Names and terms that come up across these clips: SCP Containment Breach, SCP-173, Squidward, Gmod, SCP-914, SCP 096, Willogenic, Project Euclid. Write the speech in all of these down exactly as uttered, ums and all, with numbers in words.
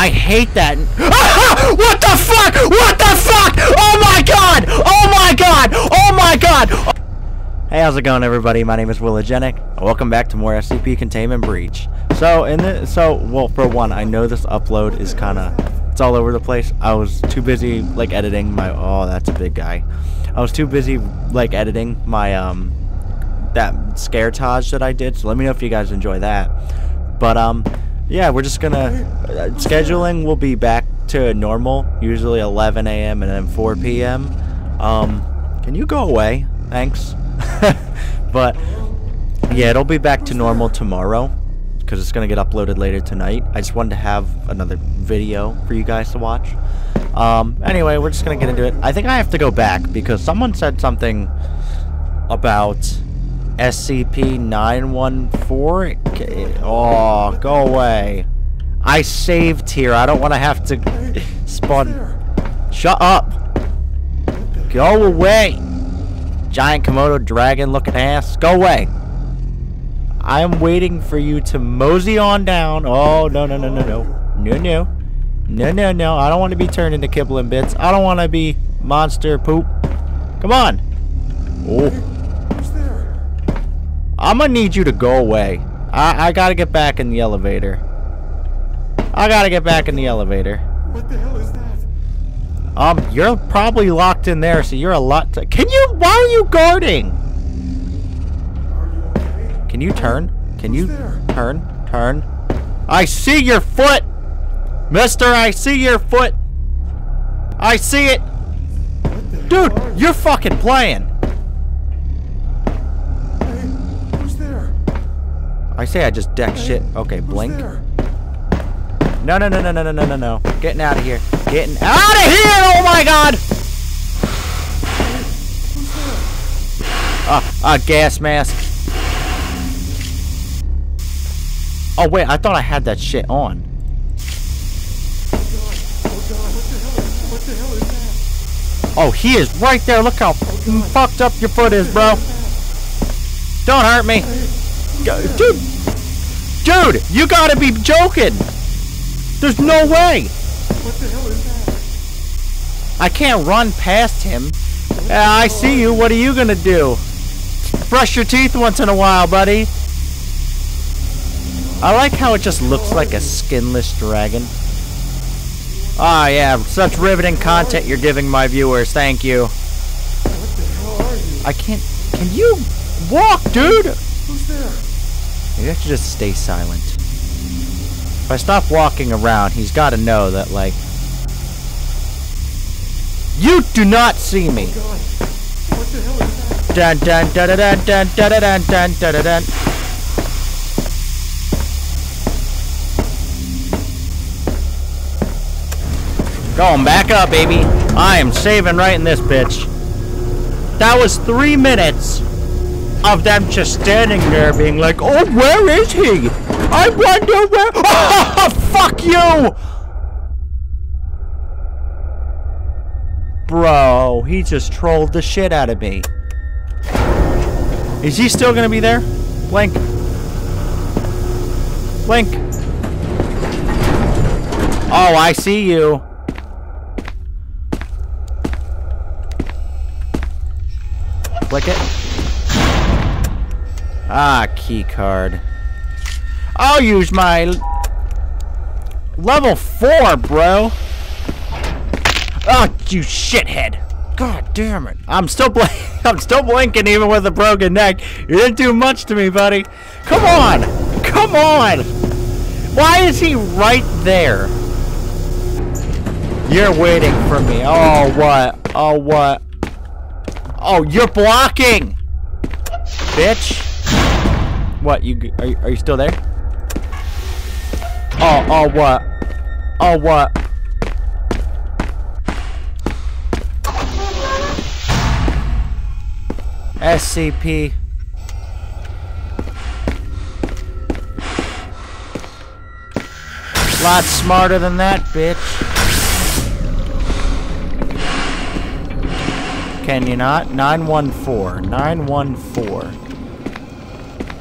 I hate that. Ah, what the fuck? What the fuck? Oh my god! Oh my god! Oh my god! Hey, how's it going, everybody? My name is Willogenic, and welcome back to more S C P Containment Breach. So, in the so well, for one, I know this upload is kind of it's all over the place. I was too busy like editing my oh, that's a big guy. I was too busy like editing my um that scaretage that I did. So let me know if you guys enjoy that. But um. Yeah, we're just gonna uh, scheduling will be back to normal, usually eleven A M and then four P M Um, can you go away? Thanks. But yeah, it'll be back to normal tomorrow because it's gonna get uploaded later tonight. I just wanted to have another video for you guys to watch. Um, anyway, we're just gonna get into it. I think I have to go back because someone said something about S C P nine one four? Oh, go away. I saved here. I don't want to have to spawn. Shut up. Go away. Giant Komodo dragon looking ass. Go away. I'm waiting for you to mosey on down. Oh, no, no, no, no, no. No, no. No, no, no. I don't want to be turned into kibble and bits. I don't want to be monster poop. Come on. Oh. I'm gonna need you to go away. I, I gotta get back in the elevator. I gotta get back in the elevator. What the hell is that? Um, you're probably locked in there, so you're a lot to- Can you- Why are you guarding? Are you okay? Can you turn? Can Who's you there? turn? Turn. I see your foot! Mister, I see your foot! I see it! Dude, you? you're fucking playing! I say I just deck shit. Okay, blink. No, no, no, no, no, no, no, no, no. Getting out of here. Getting out of here! Oh my god! Ah, uh, a gas mask. Oh wait, I thought I had that shit on. Oh, he is right there. Look how fucked up your foot is, bro. Don't hurt me. Dude, dude, you gotta be joking! There's no way! What the hell is that? I can't run past him. Uh, I see you. What are you gonna do? Brush your teeth once in a while, buddy. I like how it just looks like a skinless dragon. Ah, yeah, such riveting content you're giving my viewers. Thank you. What the hell are you? I can't. Can you walk, dude? Who's there? You have to just stay silent. If I stop walking around, he's got to know that, like... You do not see me! Oh god. What the hell is that? Dun dun dun dun dun dun dun dun dun dun. Going back up, baby. I am saving right in this bitch. That was three minutes of them just standing there being like, oh, where is he? I wonder where- oh, fuck you! Bro, he just trolled the shit out of me. Is he still gonna be there? Blink. Blink. Oh, I see you. Click it. Ah, key card. I'll use my level four, bro. Oh, you shithead! God damn it! I'm still blank. I'm still blinking even with a broken neck. You didn't do much to me, buddy. Come on, come on. Why is he right there? You're waiting for me. Oh what? Oh what? Oh, you're blocking, bitch. What, you are, you are you still there? Oh, oh what? Oh what? S C P. Lot smarter than that, bitch. Can you not? nine one four. nine one four.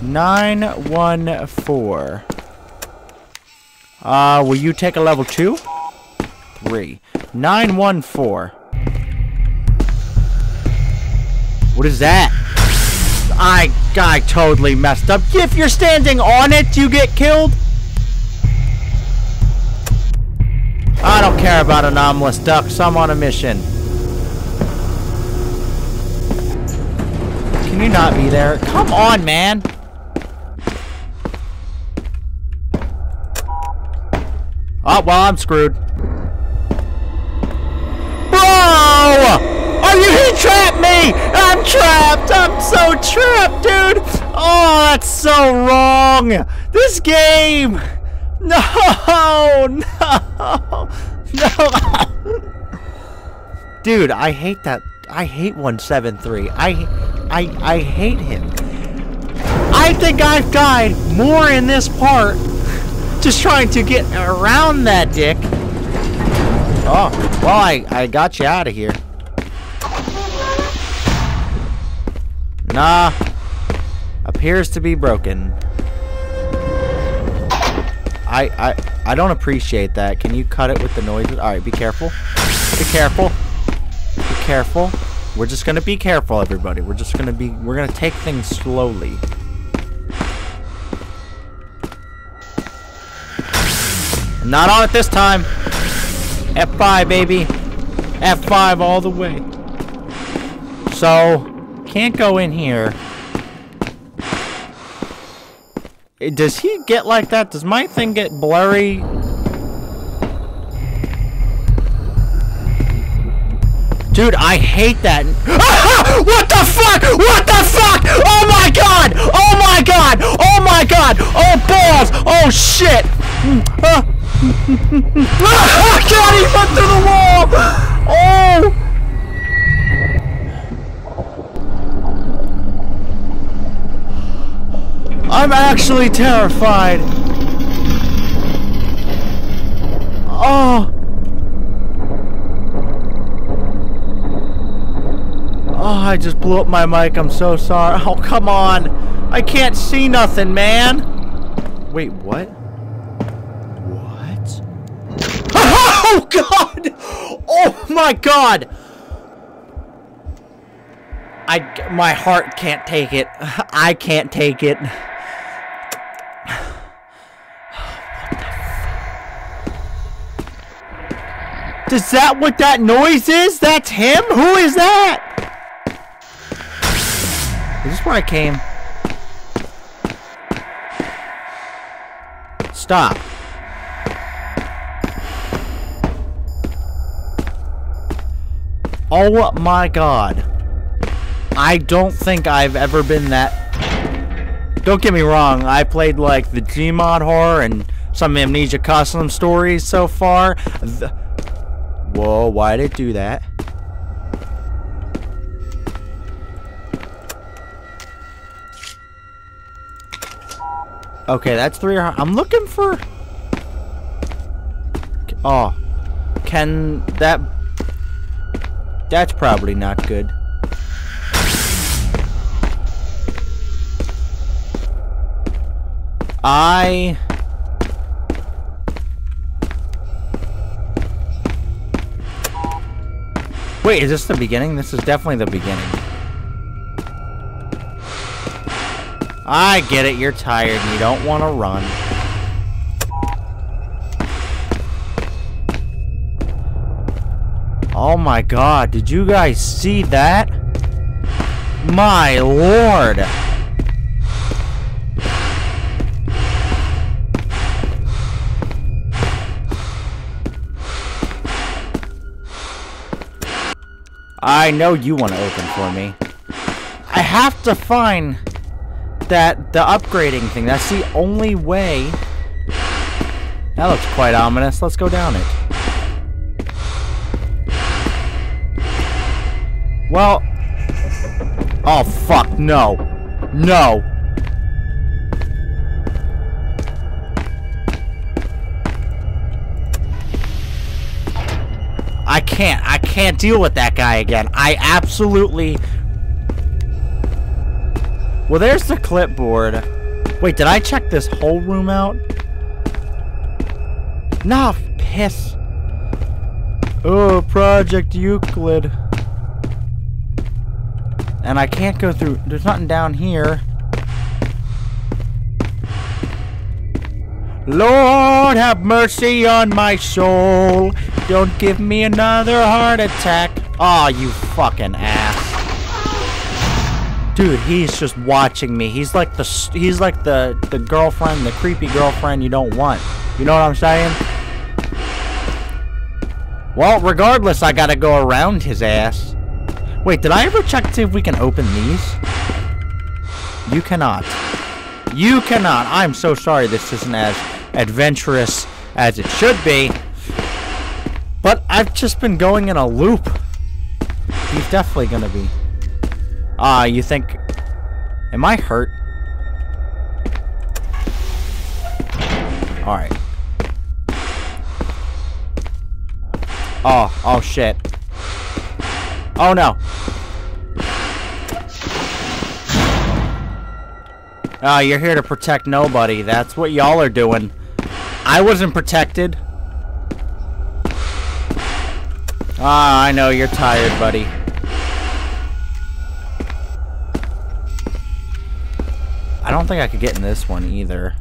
Nine one four. Uh, will you take a level two? Three. nine one four. What is that? I, I totally messed up. If you're standing on it, you get killed. I don't care about anomalous ducks. I'm on a mission. Can you not be there? Come on, man. Oh, well, I'm screwed. Bro! Oh, you he trapped me! I'm trapped! I'm so trapped, dude! Oh, that's so wrong! This game! No! No! No! Dude, I hate that. I hate one seven three. I, I, I hate him. I think I've died more in this part just trying to get around that dick. Oh, well, I, I got you out of here. Nah, appears to be broken. I, I, I don't appreciate that. Can you cut it with the noises? All right, be careful. Be careful. Be careful. We're just gonna be careful, everybody. We're just gonna be. We're gonna take things slowly. I'm not on it this time. F five, baby. F five all the way. So. Can't go in here. Does he get like that? Does my thing get blurry? Dude, I hate that. Ah! What the fuck? What the fuck? Oh my god! Oh my god! Oh my god! Oh balls! Oh shit! Ah! God, he went through the wall! Oh! I'm actually terrified. Oh. Oh, I just blew up my mic. I'm so sorry. Oh, come on. I can't see nothing, man. Wait, what? What? Oh, God. Oh, my God. I, my heart can't take it. I can't take it. Is that what that noise is? That's him? Who is that? Is this where I came? Stop. Oh my god. I don't think I've ever been that... Don't get me wrong, I played like the Gmod horror and some Amnesia Custom stories so far. The Whoa, why'd it do that? Okay, that's three. I'm looking for... Oh. Can that... That's probably not good. I... Wait, is this the beginning? This is definitely the beginning. I get it, you're tired and you don't want to run. Oh my god, did you guys see that? My lord! I know you want to open for me. I have to find that the upgrading thing. That's the only way. That looks quite ominous. Let's go down it. Well. Oh, fuck. No. No. I can't. I can't deal with that guy again. I absolutely... Well, there's the clipboard. Wait, did I check this whole room out? Enough piss. Oh, Project Euclid. And I can't go through. There's nothing down here. Lord, have mercy on my soul. Don't give me another heart attack. Aw, oh, you fucking ass. Dude, he's just watching me. He's like the he's like the the girlfriend, the creepy girlfriend you don't want. You know what I'm saying? Well, regardless, I gotta go around his ass. Wait, did I ever check to see if we can open these? You cannot. You cannot. I'm so sorry this isn't as adventurous as it should be. But I've just been going in a loop. He's definitely gonna be. Ah, uh, you think... Am I hurt? Alright. Oh, oh shit. Oh no. Ah, uh, you're here to protect nobody. That's what y'all are doing. I wasn't protected. Ah, I know you're tired, buddy. I don't think I could get in this one either.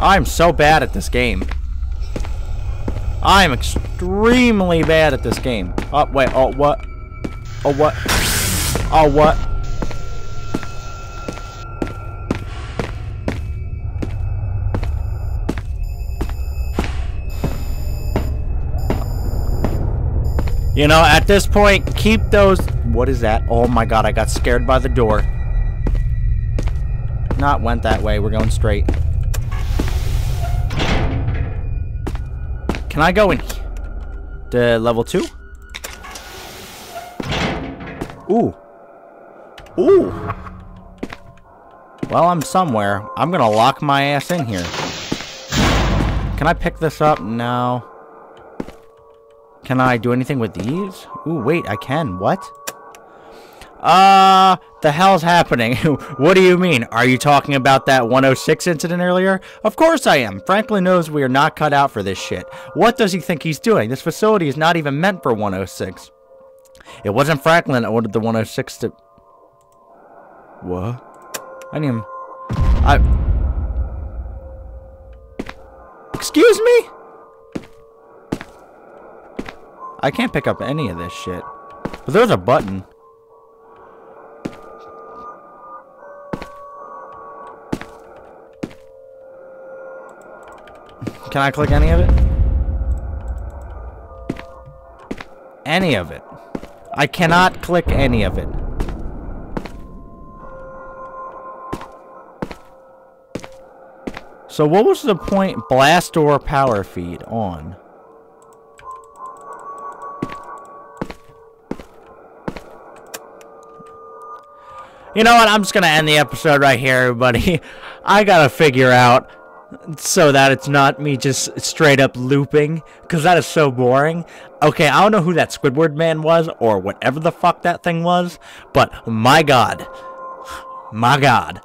I'm so bad at this game. I'm extremely bad at this game. Oh, wait. Oh, what? Oh, what? Oh, what? You know, at this point, keep those... What is that? Oh my god, I got scared by the door. Not went that way. We're going straight. Can I go in to level two? Ooh. Ooh. Well, I'm somewhere. I'm gonna lock my ass in here. Can I pick this up? No. Can I do anything with these? Ooh, wait, I can. What? Uh, the hell's happening? What do you mean? Are you talking about that one oh six incident earlier? Of course I am. Franklin knows we are not cut out for this shit. What does he think he's doing? This facility is not even meant for one oh six. It wasn't Franklin that ordered the one oh six to... What? I didn't even... I... Excuse me? I can't pick up any of this shit. But there's a button. Can I click any of it? Any of it. I cannot click any of it. So what was the point? Blast door power feed on. You know what? I'm just going to end the episode right here, everybody. I got to figure out so that it's not me just straight up looping, because that is so boring. Okay, I don't know who that Squidward man was or whatever the fuck that thing was, but my god. My god.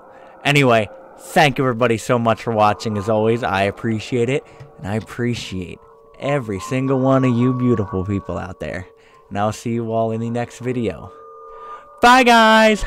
Anyway, thank you everybody so much for watching. As always, I appreciate it, and I appreciate every single one of you beautiful people out there. And I'll see you all in the next video. Bye, guys!